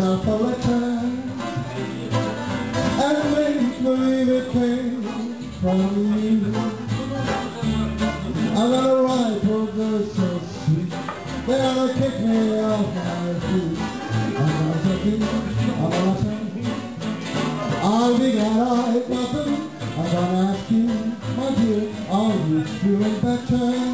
myself all the time, and make believe it came from you. I got a rifle that's so sweet, they ought to kick me off my feet. I'll be glad I got them. I gotta ask you, my dear, are you feeling better?